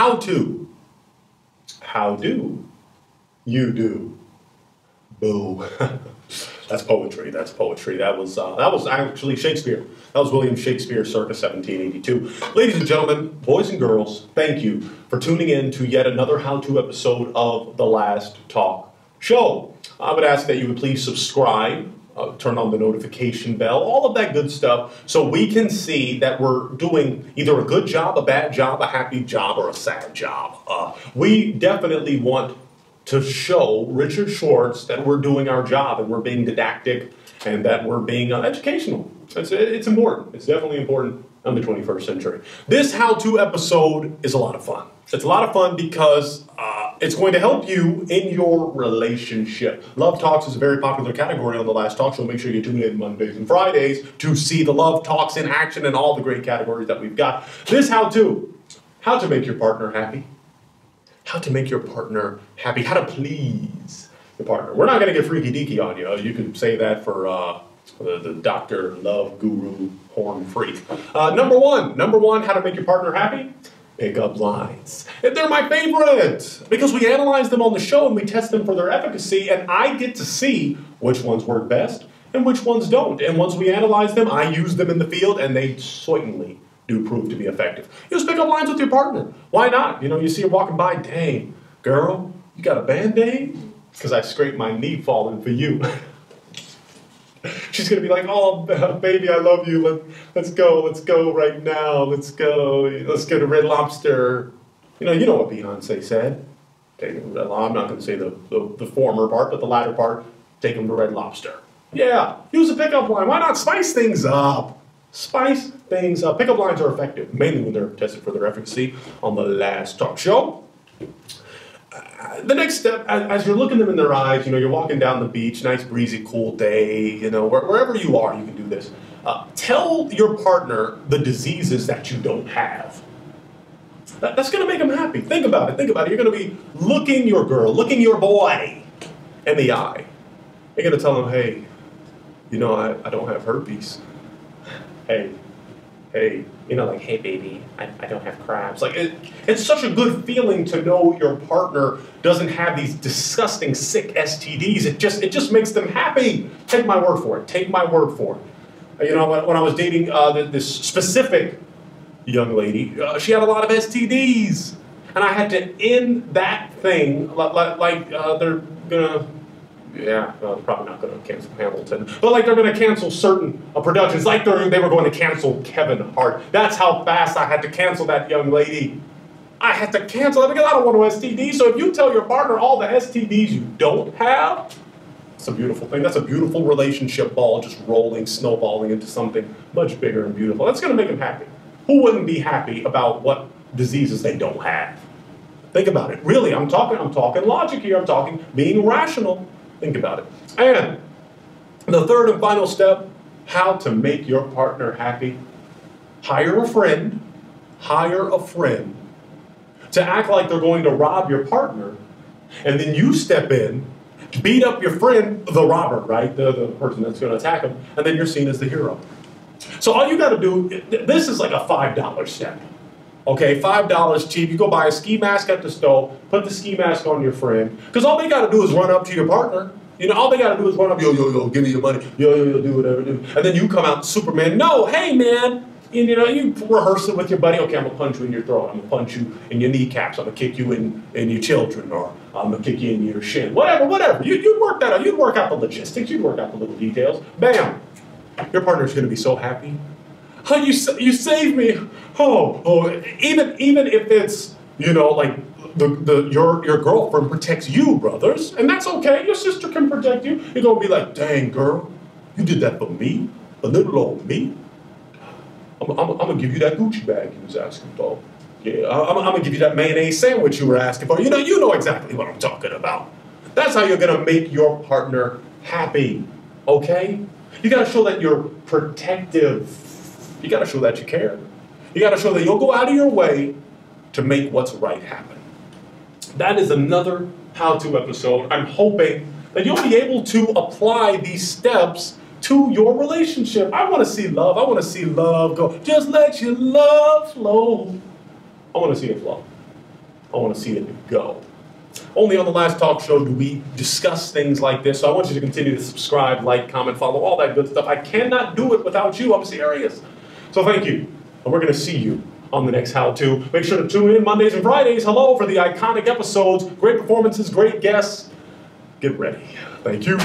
How do you do? Boo. That's poetry. That's poetry. That was actually Shakespeare. That was William Shakespeare circa 1782. Ladies and gentlemen, boys and girls, thank you for tuning in to yet another how-to episode of The Last Talk Show. I would ask that you would please subscribe, turn on the notification bell, all of that good stuff, so we can see that we're doing either a good job, a bad job, a happy job, or a sad job. We definitely want to show Richard Schwartz that we're doing our job and we're being didactic and that we're being educational. It's important. It's definitely important in the 21st century. This how-to episode is a lot of fun. It's a lot of fun because it's going to help you in your relationship. Love Talks is a very popular category on The Last Talk Show. Make sure you tune in Mondays and Fridays to see the Love Talks in action and all the great categories that we've got. This how to make your partner happy. How to make your partner happy, how to please the partner. We're not going to get freaky deaky on you. You can say that for the Dr. Love Guru Porn Freak. Number one, how to make your partner happy? Pick up lines. And they're my favorite because we analyze them on the show and we test them for their efficacy, and I get to see which ones work best and which ones don't. And once we analyze them, I use them in the field, and they certainly do prove to be effective. Just pick up lines with your partner. Why not? You know, you see her walking by, dang, girl, you got a Band-Aid? Because I scraped my knee falling for you. She's going to be like, oh, baby, I love you. Let's go right now. Let's go. Let's go to Red Lobster. You know what Beyoncé said. Take him to Red Lobster. I'm not going to say the former part, but the latter part. Take him to Red Lobster. Yeah, use a pickup line. Why not spice things up? Spice things up. Pickup lines are effective, mainly when they're tested for their efficacy on The Last Talk Show. The next step, as you're looking them in their eyes, you know, you're walking down the beach, nice breezy, cool day, you know, wherever you are, you can do this. Tell your partner the diseases that you don't have. That's going to make them happy. Think about it. Think about it. You're going to be looking your girl, looking your boy in the eye. You're going to tell them, hey, you know, I don't have herpes. Hey, you know, like, hey, baby, I don't have crabs. Like, it's such a good feeling to know your partner doesn't have these disgusting, sick STDs. It just makes them happy. Take my word for it. Take my word for it. You know, when I was dating this specific young lady, she had a lot of STDs. And I had to end that thing like they're going to... Yeah, probably not going to cancel Hamilton. But like they're going to cancel certain productions. Like they were going to cancel Kevin Hart. That's how fast I had to cancel that young lady. I had to cancel it because I don't want to STD. So if you tell your partner all the STDs you don't have, it's a beautiful thing. That's a beautiful relationship ball just rolling, snowballing into something much bigger and beautiful. That's going to make them happy. Who wouldn't be happy about what diseases they don't have? Think about it. Really, I'm talking logic here. I'm talking being rational. Think about it. And the third and final step, how to make your partner happy. Hire a friend to act like they're going to rob your partner, and then you step in, beat up your friend, the robber, right? The person that's going to attack him, and then you're seen as the hero. So all you got to do, this is like a $5 step. Okay, $5 cheap. You go buy a ski mask at the store, put the ski mask on your friend. Because all they got to do is run up to your partner. You know, all they got to do is run up, yo, give me your money. Yo, do whatever, do. And then you come out Superman. No, hey, man. And, you know, you rehearse it with your buddy. Okay, I'm going to punch you in your throat. I'm going to punch you in your kneecaps. I'm going to kick you in your children. Or I'm going to kick you in your shin. Whatever. You'd work that out. You'd work out the logistics. You'd work out the little details. Bam. Your partner's going to be so happy. Oh, you saved me. Oh, even if it's, you know, like your girlfriend protects you, brothers, and that's okay. Your sister can protect you. You're gonna be like, dang girl, you did that for me, a little old me. I'm gonna give you that Gucci bag you was asking for. Yeah, I'm gonna give you that mayonnaise sandwich you were asking for. You know exactly what I'm talking about. That's how you're gonna make your partner happy. Okay, you gotta show that you're protective. You got to show that you care. You got to show that you'll go out of your way to make what's right happen. That is another how-to episode. I'm hoping that you'll be able to apply these steps to your relationship. I want to see love. I want to see love go. Just let your love flow. I want to see it flow. I want to see it go. Only on The Last Talk Show do we discuss things like this, so I want you to continue to subscribe, like, comment, follow, all that good stuff. I cannot do it without you. I'm serious. So thank you, and we're going to see you on the next How To. Make sure to tune in Mondays and Fridays, hello, for the iconic episodes, great performances, great guests. Get ready. Thank you.